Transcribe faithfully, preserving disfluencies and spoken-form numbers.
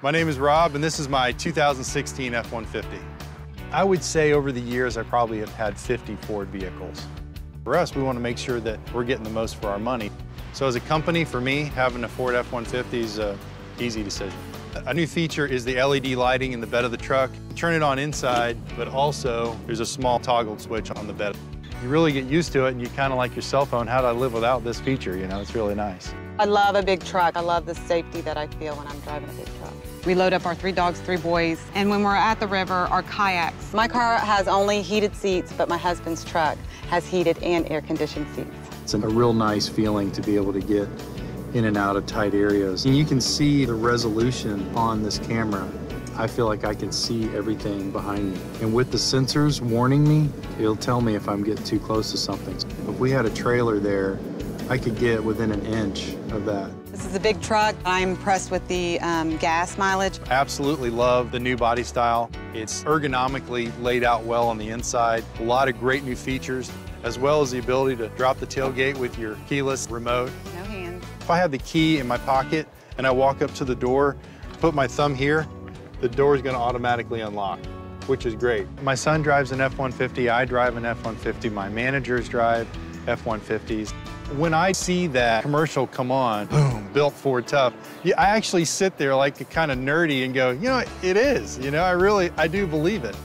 My name is Rob, and this is my two thousand sixteen F one fifty. I would say over the years, I probably have had fifty Ford vehicles. For us, we want to make sure that we're getting the most for our money. So as a company, for me, having a Ford F one fifty is an easy decision. A new feature is the L E D lighting in the bed of the truck. You turn it on inside, but also there's a small toggled switch on the bed. You really get used to it, and you kind of like your cell phone. How do I live without this feature? You know, it's really nice. I love a big truck. I love the safety that I feel when I'm driving a big truck. We load up our three dogs, three boys, and when we're at the river, our kayaks. My car has only heated seats, but my husband's truck has heated and air-conditioned seats. It's a real nice feeling to be able to get in and out of tight areas. And you can see the resolution on this camera. I feel like I can see everything behind me. And with the sensors warning me, it'll tell me if I'm getting too close to something. If we had a trailer there, I could get within an inch of that. This is a big truck. I'm impressed with the um, gas mileage. Absolutely love the new body style. It's ergonomically laid out well on the inside. A lot of great new features, as well as the ability to drop the tailgate with your keyless remote. No hands. If I have the key in my pocket and I walk up to the door, put my thumb here, the door is going to automatically unlock, which is great. My son drives an F one fifty. I drive an F one fifty. My managers drive F one fifties. When I see that commercial come on, boom, built Ford tough, yeah, I actually sit there like kind of nerdy and go, you know, it is. You know, I really, I do believe it.